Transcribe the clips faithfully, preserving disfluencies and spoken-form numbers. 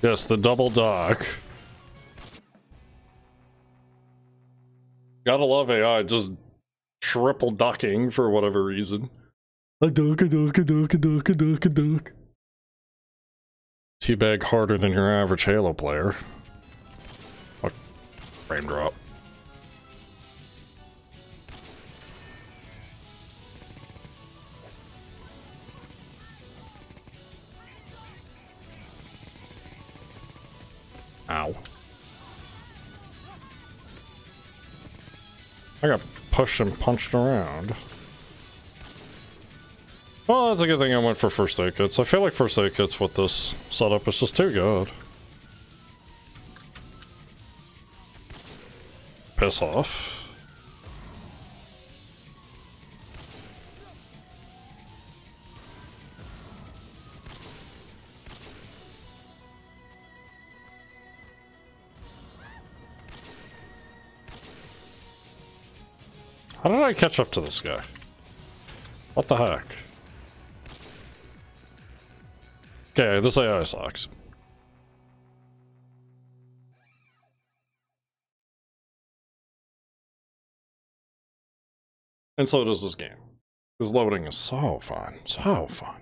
Yes, the double dock. Gotta love A I, just triple docking for whatever reason. A dock, a dock, a dock, a dock, a dock, a dock. Teabag harder than your average Halo player. Fuck. Frame drop. Ow. I got pushed and punched around. Well, that's a good thing I went for first aid kits. I feel like first aid kits with this setup is just too good. Piss off. How did I catch up to this guy? What the heck? Okay, this A I sucks. And so does this game. This loading is so fun. So fun.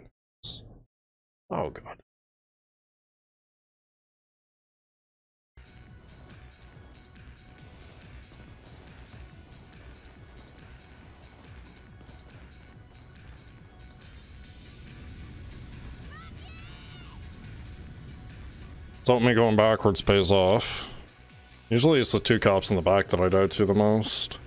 Oh god. Don't me going backwards pays off. Usually it's the two cops in the back that I die to the most.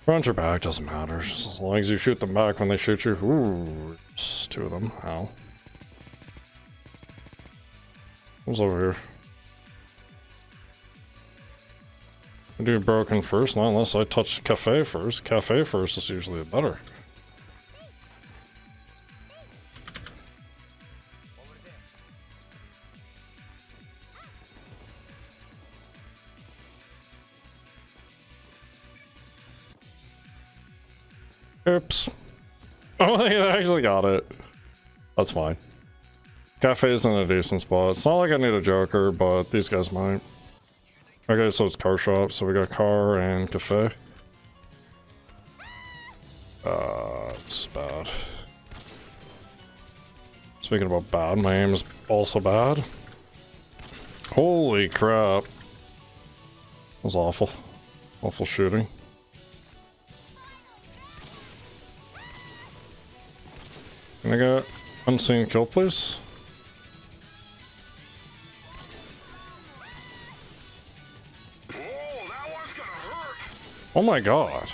Front or back doesn't matter, just as long as you shoot them back when they shoot you. Ooh, it's two of them. Ow. Who's over here? I do broken first, not unless I touch cafe first. Cafe first is usually better. Oops. Oh, I actually got it. That's fine. Cafe's in a decent spot. It's not like I need a Joker, but these guys might. Okay, so it's car shop, so we got car and cafe. Uh, this is bad. Speaking about bad, my aim is also bad. Holy crap. That was awful. Awful shooting. Can I get unseen kill, please? Oh, that one's gonna hurt. Oh my god.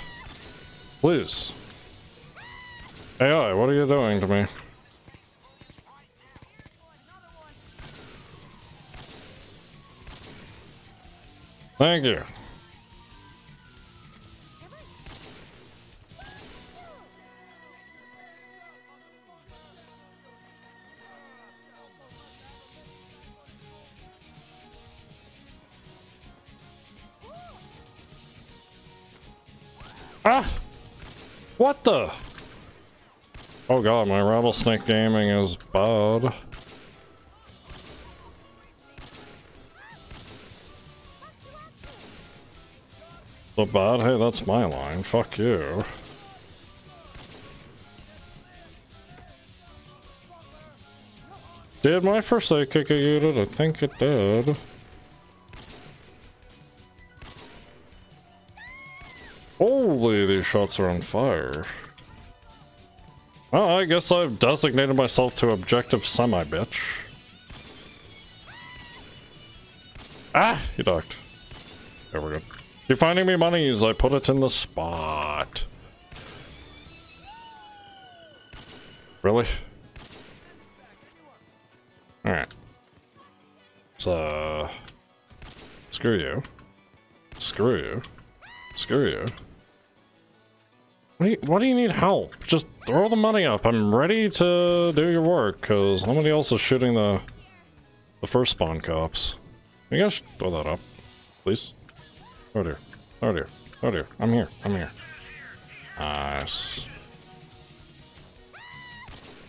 Please. A I, what are you doing to me? Thank you. Ah! What the? Oh god, my Rattlesnake gaming is bad. So bad? Hey, that's my line. Fuck you. Did my first aid kick a unit? I think it did. Holy, these shots are on fire. Well, I guess I've designated myself to objective semi-bitch. Ah! You ducked. There we go. You're finding me monies, I put it in the spot. Really? Alright. So... Screw you. Screw you. Screw you. What do you, what do you need help? Just throw the money up. I'm ready to do your work, because nobody else is shooting the the first spawn cops. You guys should throw that up, please. Oh dear. Oh dear. Oh dear. I'm here. I'm here. Nice.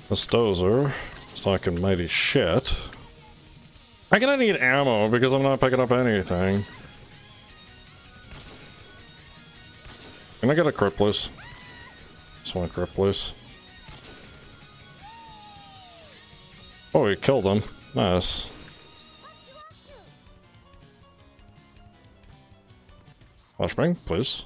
This dozer is talking mighty shit. I'm gonna need ammo because I'm not picking up anything. Can I get a Cripplis? Just want a Cripplis. Oh, we killed him. Nice. Flashbang, please.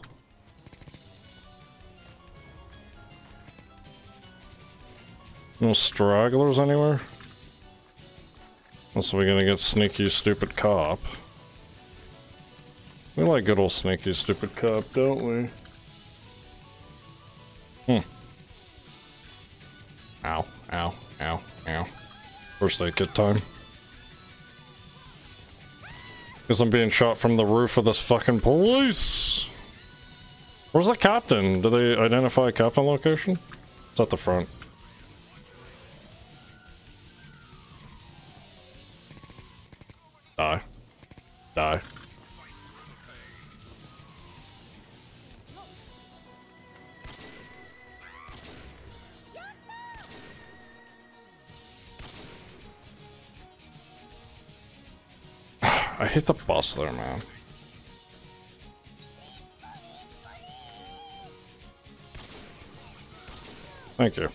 No stragglers anywhere? Unless we're gonna get sneaky, stupid cop. We like good old sneaky, stupid cop, don't we? Hmm. Ow, ow, ow, ow. First aid kit time. Because I'm being shot from the roof of this fucking police! Where's the captain? Do they identify a captain location? It's at the front. Die. Die. I hit the boss there, man. Thank you.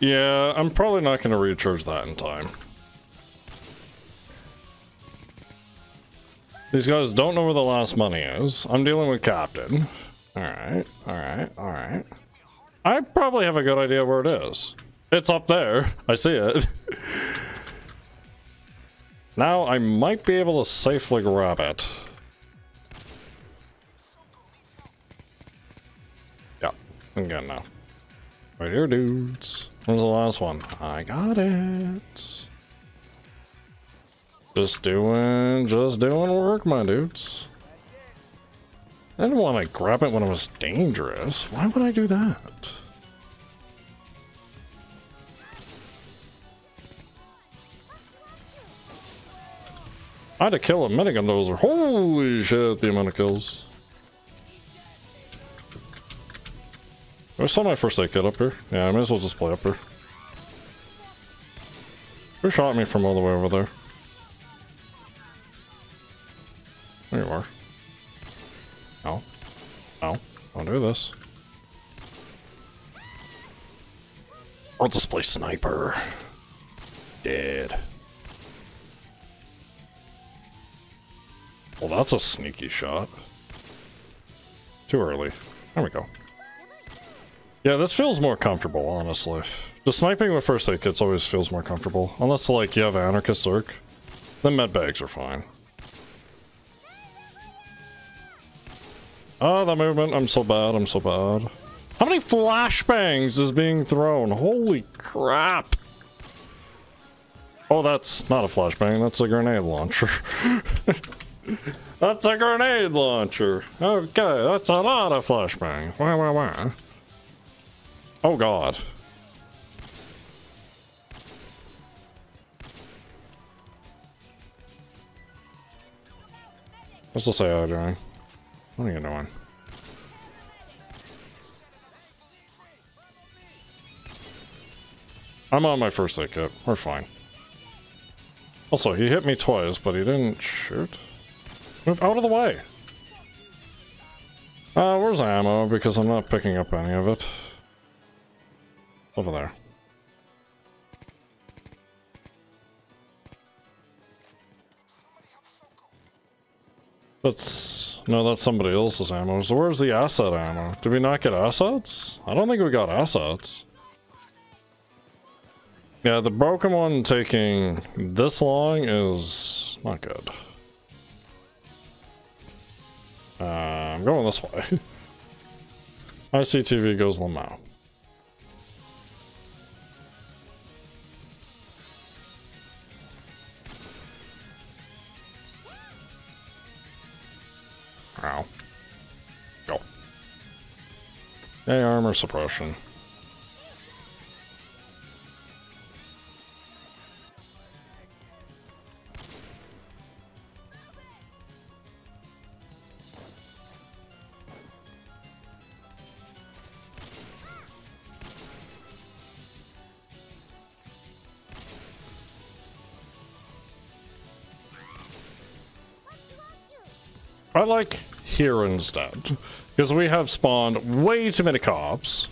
Yeah, I'm probably not going to recharge that in time. These guys don't know where the last money is. I'm dealing with Captain. Alright, alright, alright. I probably have a good idea where it is. It's up there. I see it. Now I might be able to safely grab it. Yeah, I'm good now. Right here, dudes. Where's the last one? I got it. Just doing, just doing work, my dudes. I didn't want to grab it when it was dangerous. Why would I do that? I had to kill a minigun dozer. Holy shit, the amount of kills. I saw my first aid kit up here. Yeah, I may as well just play up here. Who shot me from all the way over there? There you are. No. No. Don't do this. I'll just play sniper. Dead. Well, that's a sneaky shot. Too early. There we go. Yeah, this feels more comfortable, honestly. The sniping with first aid kits always feels more comfortable. Unless, like, you have Anarchist Zerk. Then med bags are fine. Oh, that movement. I'm so bad. I'm so bad. How many flashbangs is being thrown? Holy crap. Oh, that's not a flashbang. That's a grenade launcher. That's a grenade launcher. Okay, that's a lot of flashbangs. Wah, wah, wah. Oh, God. What's this A I doing? What are you doing? I'm on my first aid kit. We're fine. Also, he hit me twice, but he didn't shoot. Move out of the way! Uh, where's ammo? Because I'm not picking up any of it. Over there. That's... No, that's somebody else's ammo. So where's the asset ammo? Did we not get assets? I don't think we got assets. Yeah, the broken one taking this long is not good. Uh, I'm going this way. I C T V goes Lamau. Ow. Go. Hey, armor suppression. I like here instead, because we have spawned way too many cops.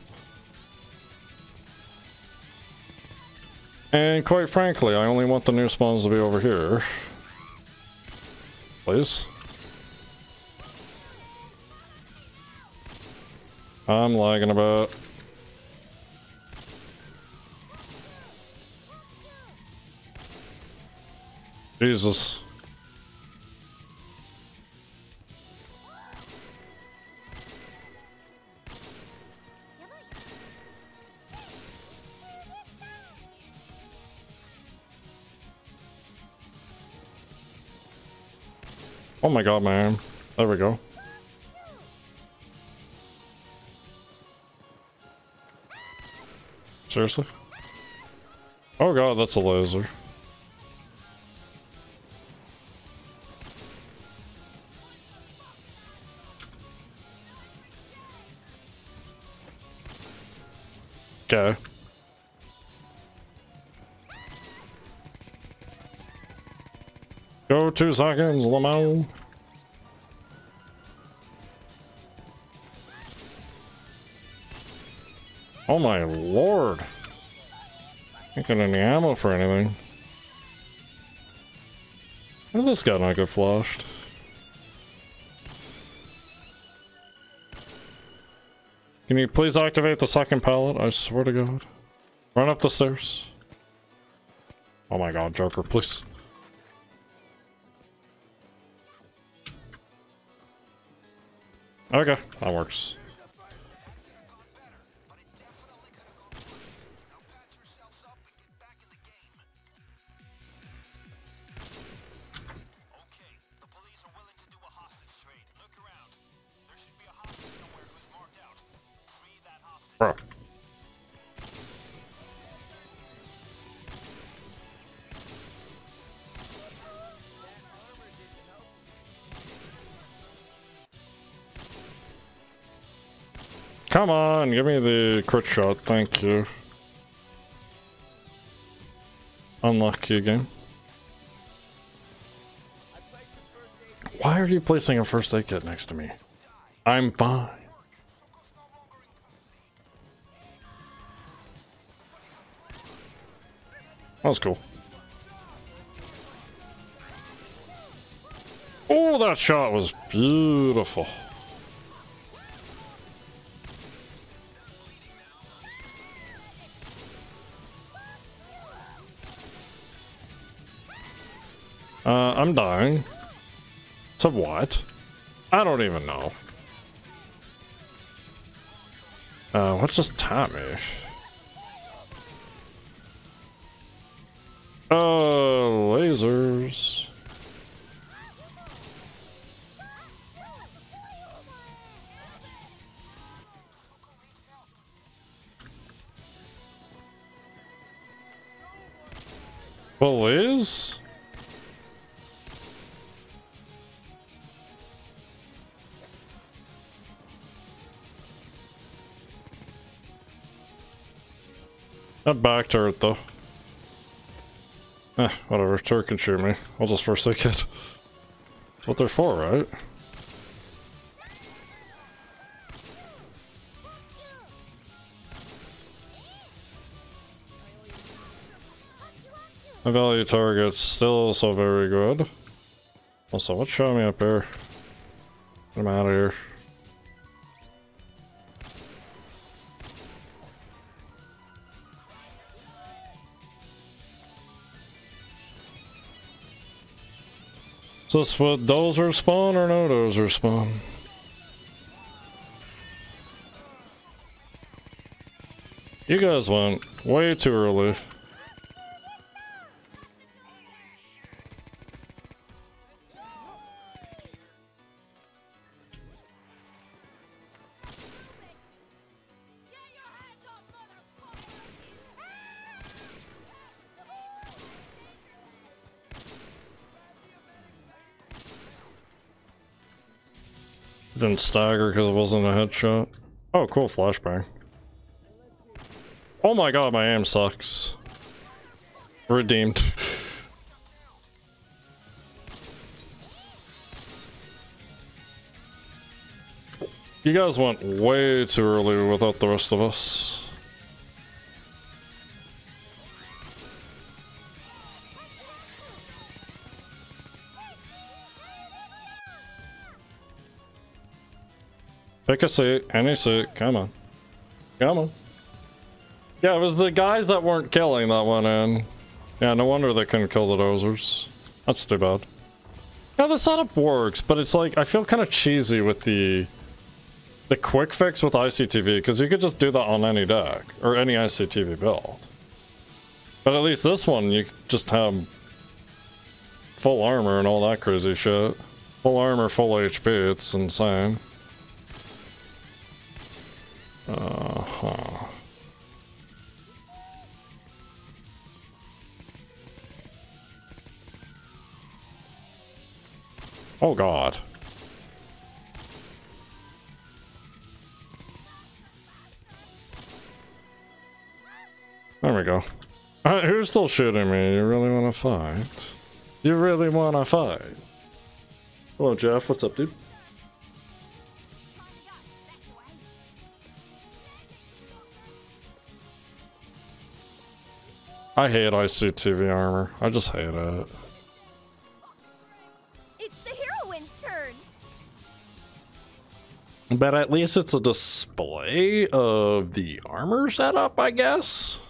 And quite frankly, I only want the new spawns to be over here. Please. I'm lagging about. Jesus. Oh my god, my arm. There we go. Seriously? Oh god, that's a laser. Okay. Go two seconds, Lamo. Oh my lord. Can't get any ammo for anything. How did this guy not get flushed? Can you please activate the second pallet? I swear to god. Run up the stairs. Oh my god, Joker, please. Okay, that works. Bro. Come on, give me the crit shot, thank you. Unlucky again. Why are you placing a first aid kit next to me? I'm fine. That was cool. Oh, that shot was beautiful. Uh, I'm dying. To what? I don't even know. Uh, what's this time-ish? Oh, uh, lasers. Police? That back to it though. Eh, whatever, Turk can shoot me. I'll just first aid kit. That's what they're for, right? My value target's still so very good. Also, what's showing me up here? Get him out of here. Is this what dozer spawn or no dozer spawn? You guys went way too early. Didn't stagger because it wasn't a headshot. Oh, cool flashbang. Oh my god, my aim sucks. Redeemed. You guys went way too early without the rest of us. Pick a seat, any seat, come on. Come on. Yeah, it was the guys that weren't killing that went in. Yeah, no wonder they couldn't kill the dozers. That's too bad. Yeah, the setup works, but it's like, I feel kind of cheesy with the the quick fix with I C T V, because you could just do that on any deck, or any I C T V build. But at least this one, you just have full armor and all that crazy shit. Full armor, full H P, it's insane. Uh-huh. Oh god. There we go. Alright, who's still shooting me? You really wanna fight? You really wanna fight? Hello Jeff, what's up dude? I hate I C T V armor. I just hate it. It's the heroine's turn. But at least it's a display of the armor setup, I guess.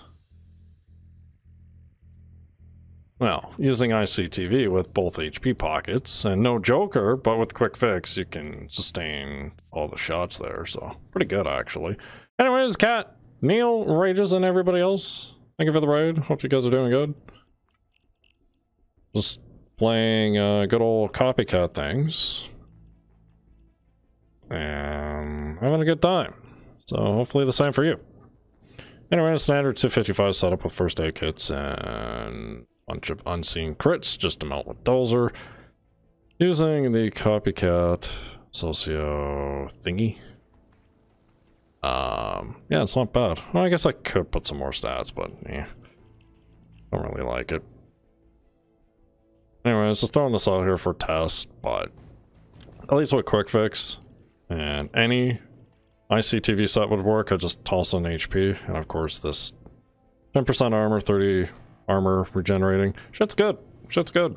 Well, using I C T V with both H P pockets and no Joker, but with quick fix, you can sustain all the shots there. So pretty good actually. Anyways, Cat, Neil, Rages, and everybody else. Thank you for the raid. Hope you guys are doing good. Just playing uh, good old copycat things. And having a good time. So hopefully the same for you. Anyway, standard two fifty-five setup with first aid kits and a bunch of unseen crits just to melt with Dozer. Using the copycat socio thingy. Um, yeah, it's not bad. Well, I guess I could put some more stats, but yeah, don't really like it. Anyways, just throwing this out here for test, but at least with quick fix and any I C T V set would work. I just toss on H P, and of course this ten percent armor, thirty armor regenerating. Shit's good. Shit's good.